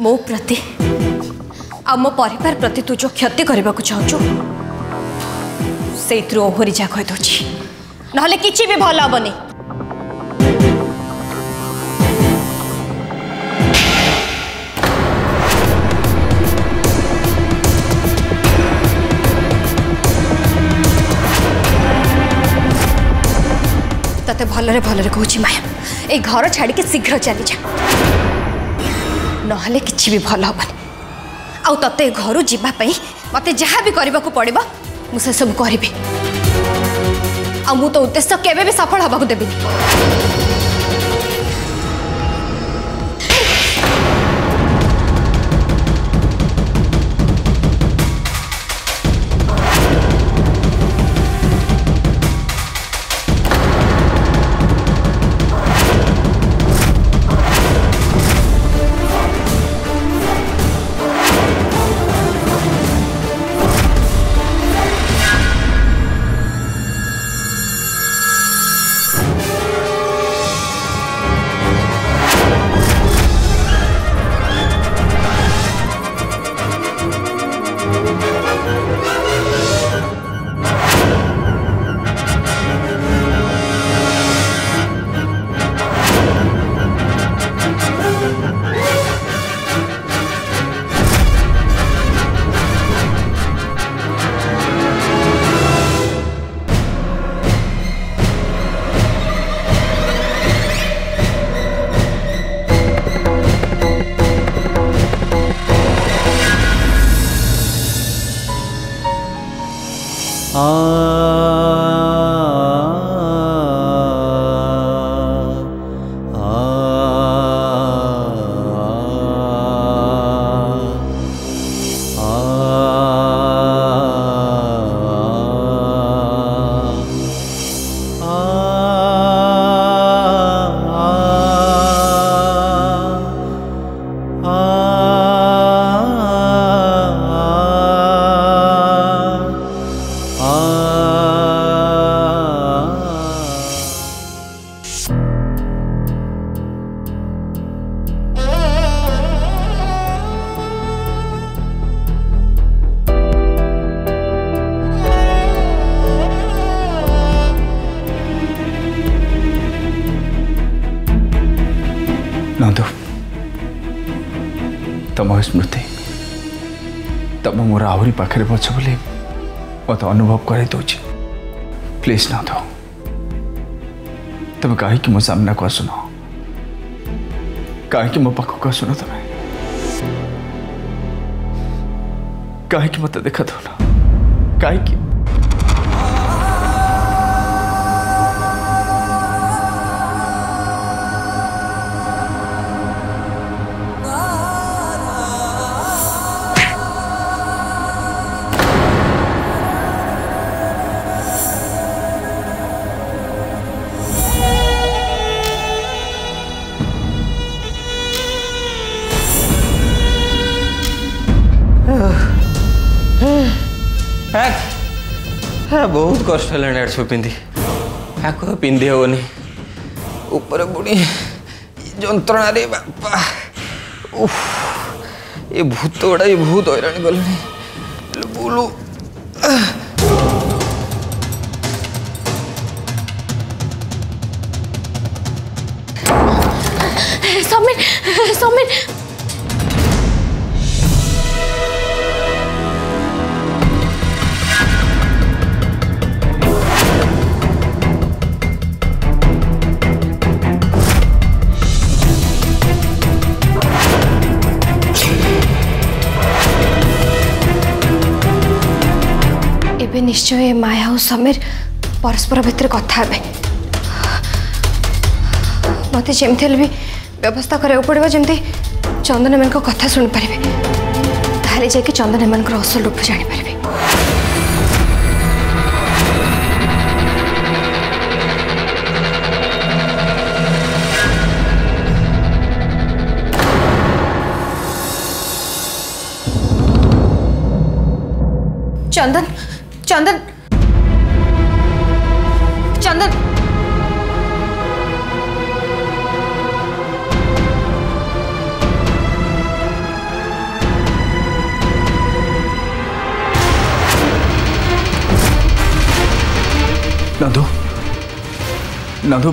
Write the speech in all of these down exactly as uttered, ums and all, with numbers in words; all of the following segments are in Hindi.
मो प्रति आ मो परिवार प्रति तू जो क्षति करने को चाहू से ओहरी जा कहीदे ना किसी भी भल हेनी। ते भलरे भलरे कहूँ माया ए घर छाड़ी के शीघ्र चली जा ना कि भी भल हेनी आउ ते घर जावाई मत जहाँ भी करने को पड़े मुझे सब करी आो उद्देश्य केवे भी सफल हवा को देवी। तम स्मृति तब मोर आहरी पाखे पछ बोली मत अनुभव कराई दौर प्लीज ना दो तुम कहीं मो सामना को आसन कहीं मो पाखक आसन तुम कहीं मत देखा दौन कहीं बहुत कष्ट है सब पिंधि पिंधि हेनी ऊपर पुणी जंत्रणा रे बापा ये भूत गुड़ा ये बहुत हैरान गले बुलू समीर समीर निश्चय माया और समीर परस्पर भितर कथा मत जमी भी व्यवस्था करा पड़ो जमी चंदन हेमन कथा शुणिपारे ताल जा चंदन हेमन असल रूप जापर चंदन चंदन चंदन नंदू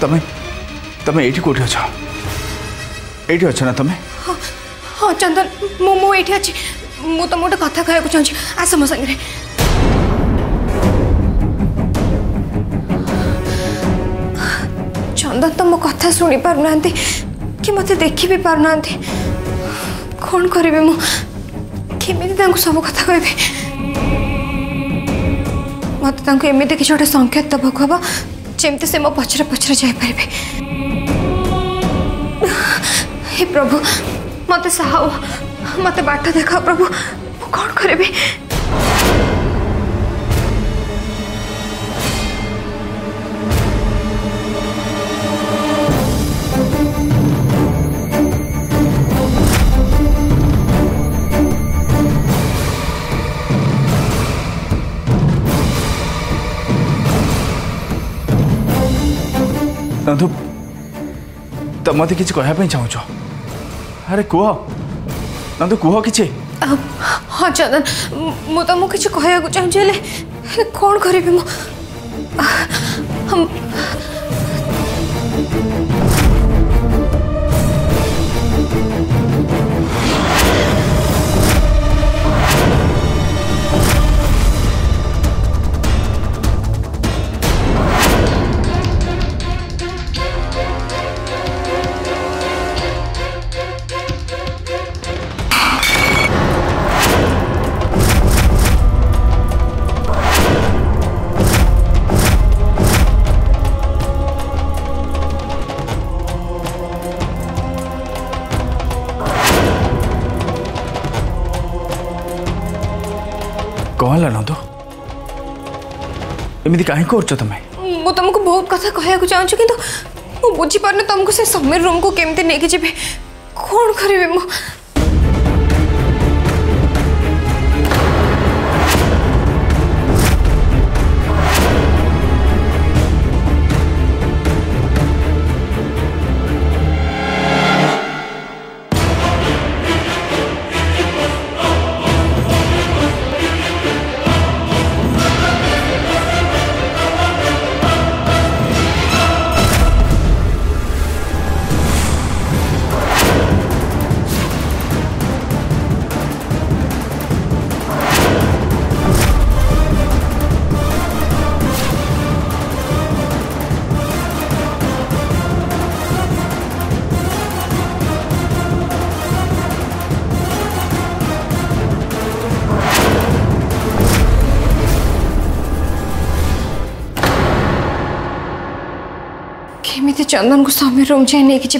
तमें तमें एठी कोठी अच्छा एठी अच्छा ना तमें हाँ हाँ चंदन मु मु एठी अच्छी मु तो मोटे कथा कहया को चाहू छी आस मो संग रे चंदन तो मो कथा सुनी पार नांती कि मते देखि भी पार नांती कोन करबे मु केमिति तांको सब कथा कहबे मते तांको एमिति कि छोटे संकेत त भखबा जेमते से मो पछरे पछरे जाय परबे हे प्रभु मते सहाओ मते बाट देखा प्रभु मु कोन करबे नंदू तब मत कि चाहूँ अरे कह नंदू कह कि हाँ चंदन मुझे तुमको किसी कहवाक चाहिए कौन करी नंदू एमती कहीं तुम्हें मु तुमको बहुत कथा कहवाक चाहूँ कि बुझी पार तुमको से समीर रूम को केमती नहीं जी कौन करी मु चंदन को समीर रूम जाए नहीं कि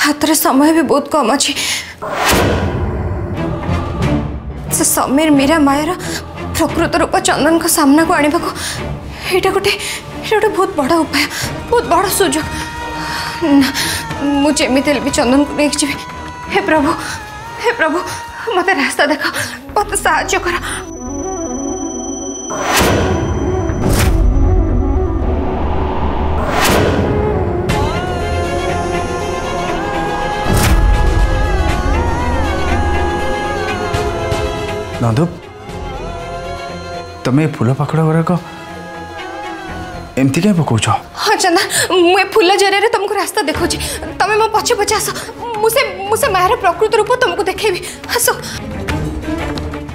हाथ रे समय भी बहुत कम अच्छे से समीर मीरा मायर प्रकृत रूप चंदन को सामना को आने यहाँ गोटे गोटे बहुत बड़ा उपाय बहुत बड़ा सुजोग ना मुझे भी चंदन को लेकिन जी हे प्रभु हे प्रभु मत रास्ता देख मत साहाय्य कर नंदू तमें फूल पकड़ा गुराक एमती कहीं पकाच हाँ चंदा मुझे फूल जरिया तुमको रास्ता देखा तमें मो पछे पछे आस मुझे मुझे मायर प्रकृत रूप तुमको देखेबी आस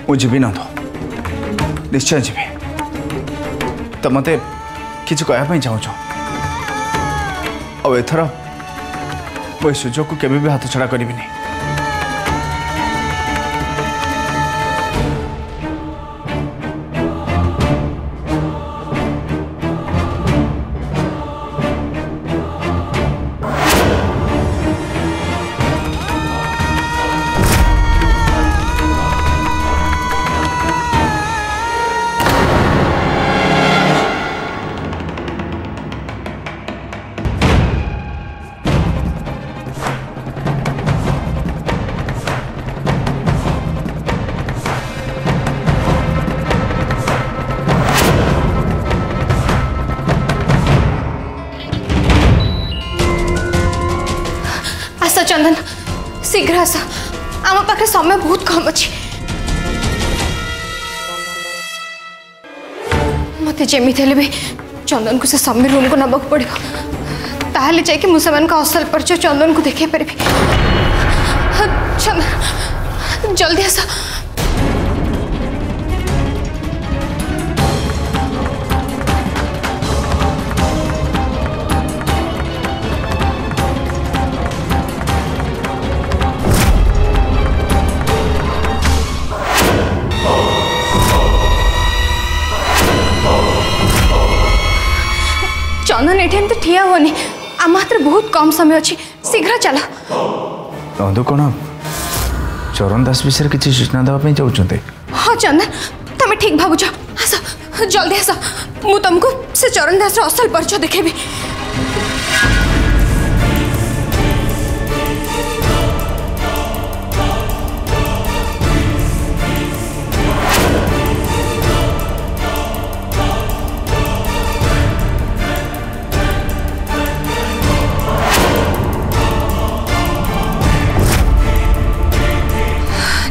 मुझे जी नंदू निश्चय जी तुम मत कि कहवाई चाहूँ आउ एथर मुझे सुजोग को केबे भी हाथ छड़ा करी नहीं चंदन शीघ्र आस आम पाखे समय बहुत कम अच्छी मत जमीते भी चंदन को से समीर रूम को नबाक पड़ेगा ताहले जाके मुझे असल परिचय चंदन को देखे पारि जल्दी आस चंदन ये ठिया होनी आम हाथ बहुत कम समय अच्छी शीघ्र चल नंदू कौन चरण दास विषय किसी सूचना देवाई चाहते हाँ चंदन तुम ठीक भावुच आस जल्दी आस मु तुमको से चरण दास असल परिचय देखेबी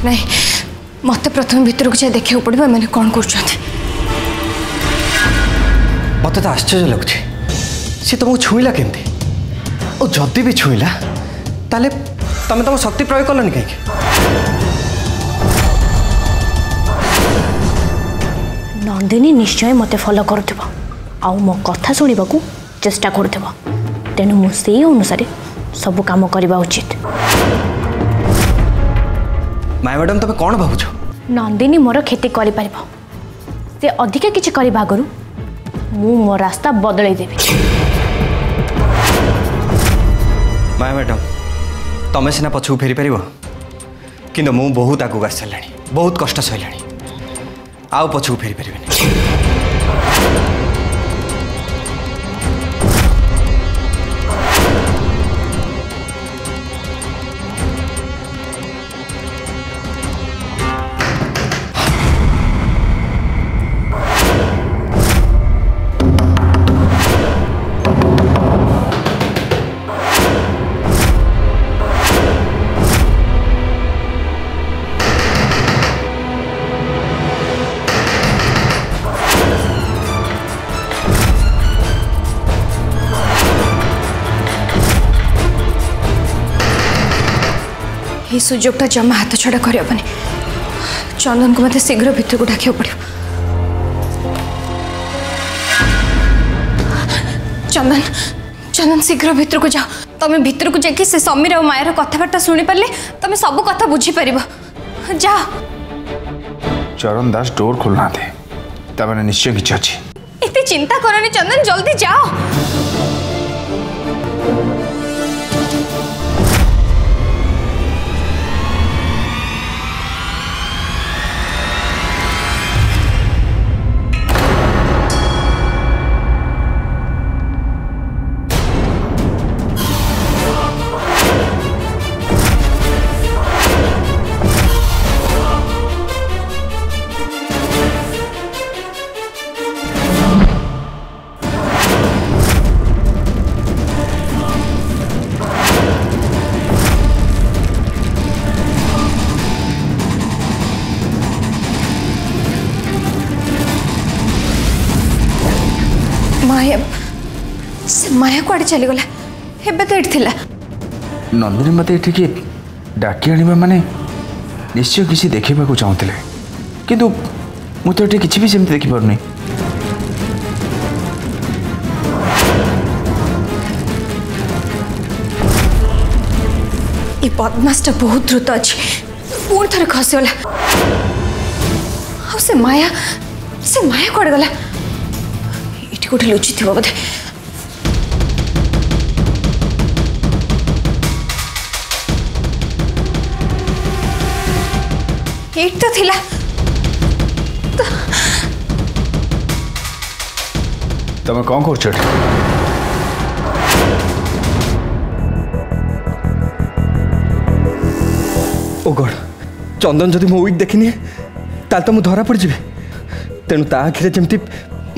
नहीं मत प्रथम भीतर को जाए देखा पड़ो एम कौन कर मत तो आश्चर्य लगुच सी तुमको छुईला केमती और जदि भी छुईला ताले तमें तुम शक्ति प्रयोग कलनि कहीं नंदिनी निश्चय मत फॉलो करो मो कथा शुणा को चेष्टा करुवा तेणु मुझे अनुसार सब काम करवा उचित माय मैडम तुम्हें कौन भावुच नंदिनी मोर खेती करिपार से अधिक किसी करवा आगु मु मो रास्ता बदल देवी माय मैडम तुम्हें सीना पछू फेरी पार कि बहुत आगु आस सारे बहुत कष्ट सहला आउ पछू फेरी पारे सुजोगटा जमा हाथ छड़ा करहबनी चंदन को मत शीघ्र भीतर को डाक पड़ो चंदन चंदन शीघ्र भीतर को जाओ तुम भीतर को जाके से समीर और मायर कथबार्ता शुणी पारे तुम सब कथा बुझीपर जाओ चरण दास डोर खोलना थे निश्चय किसी अच्छी इतनी चिंता करनी चंदन जल्दी जाओ माया कड़े चलीगला नंदिनी मत ये डाकी आने मैंने निश्चय किसी देखा चाहते कि मुझे ये किसी भी सेमती देखिपार ये बदमाशटा बहुत द्रुत अच्छी पुणी थे खसीगला से माया से माया कड़े गला ये गोटे लुचि थी बोधे एक तो थिला तो तमे कौन कर छड़ ओ गॉड चंदन जदि मो उइक देखिनी ताल तो मु धरा पड़ जिबे तेनु ता आखिरे जेमती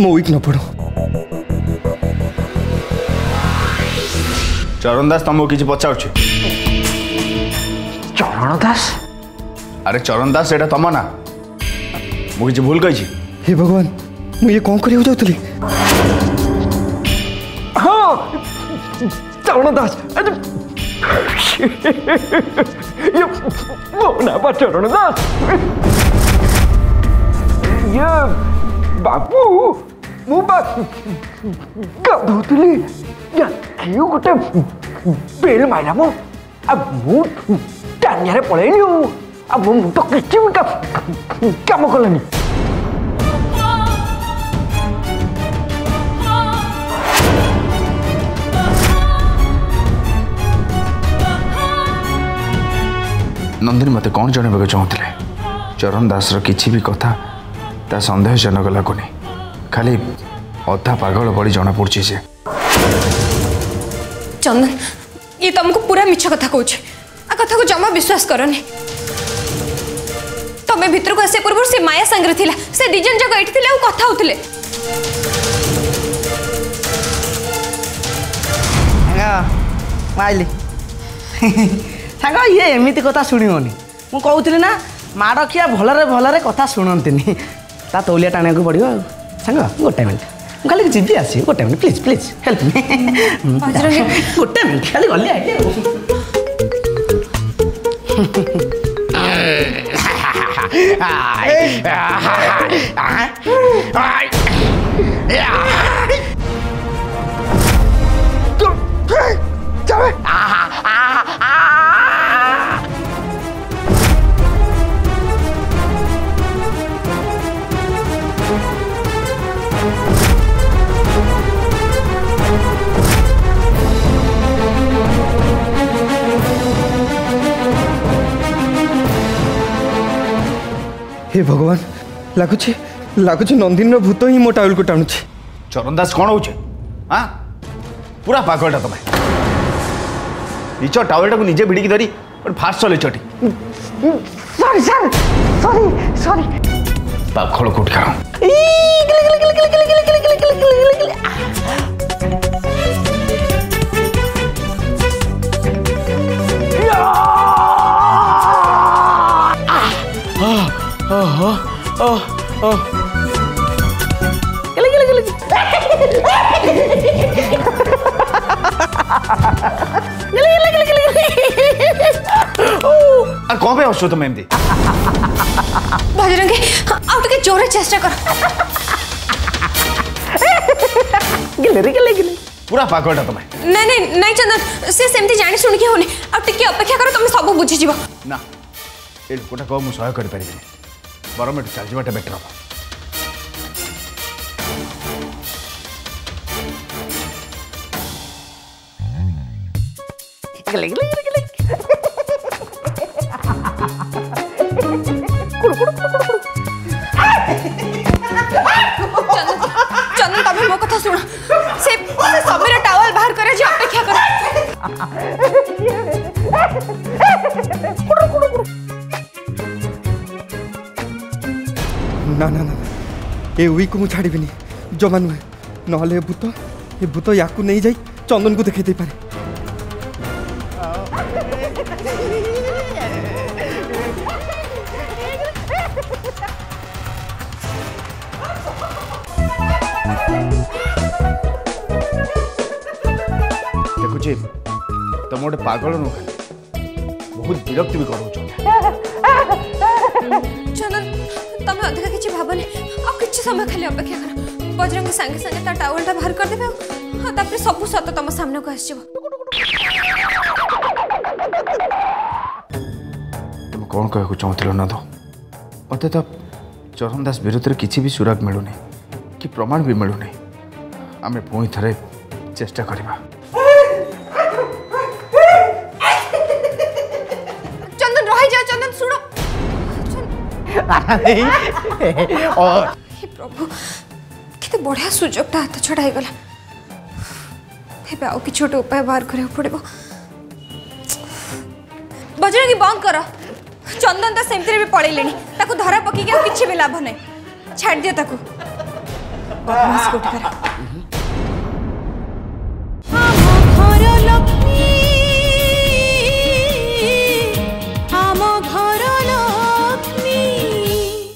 मो उइक न पड़ो चरण दास तमो किछि पछाउ छी चरण दास अरे चरण दास एटा तम ना मुझे भूल गई हे भगवान मुझे कौन करी हो जाती चरणदास चरणदास ये बापू मु गाधुली गोटे बेल मारा मो आनिया पलैली मो मुंड किसी कम कलानी नंदिनी मत कौन जनवाक चाहूले चरण दास किसी भी कथा ता सन्देहजनक लगुनि खाली अधा पागल बड़ी जना पड़ी से चंदन ये तुमको पूरा मिछ कथा कौच आ कथा को जमा विश्वास करनी तुम्हें भितर को आस पूर्व से माया सांगरे थिला से दिजन जग एठी थिले कथा होतिले माइली सांग ये एमती कथा शुणोनी मु कहती ना माड़खिया भलरे भलरे कथा शुणती तौलिया टाणा को पड़ो सांग गोटे मिनट खाली जी आस गोटे मिनट प्लीज प्लीज हेल्प गोटे मिनट खाली गली हे भगवान लगुच लगुच नंदिन भूत ही मो टाउल को टाणुच चरण दास कौन हो पूरा पागलटा तमें निज टाउलटा को निजे भिड़िकी धरी फास्ट चल चटी सॉरी सर सॉरी सॉरी पाखल कोट खाओ कौन पे हसो तुम एमती भजरंगी आउटे जोरे चेष्टा कर गिलरी गिले गिले पूरा पागलटा तुम नहीं नहीं नहीं चंदन से सेमती जानि सुनि के होनी आउटे के अपेक्षा करो तुम सब बुझि जीव ना ए कोटा को मु सहय कर पारिबे बारह मिनट चल जीवाटा बेटर हो गिले गिले ना ना ना ये वी को मुझे छाड़बी जमा नुहे ना भूत ये भूत या नहीं जा चंदन को देखे दे पारे देखुचे तुम गोटे पागल नुह बहुत विरक्ति भी कर तमे अधिक किसी भावनी आ किसी समय खाली अपेक्षा कर बजरंग सांगे सांगे ता टावलटा बाहर कर देबे हां तापर सब सत तम सामने को आसी जब तुम कोन कह को चाहतलो ना दो मते त चरण दास विरुद्ध रे किसी भी सुराग मिलु नै कि प्रमाण भी मिलु नै आमे पुणी थरे चेष्टा करबा चंदन रहि जा चंदन सुनो और प्रभु कितने बढ़िया सुजोगटा हाथ छड़ा गला आउ कि छोटे उपाय बाहर करा पड़े बजरंगी बंद कर चंदन तो सेमती भी पड़े धरा पकड़ के किसी भी लाभ नहीं छाड़ दिया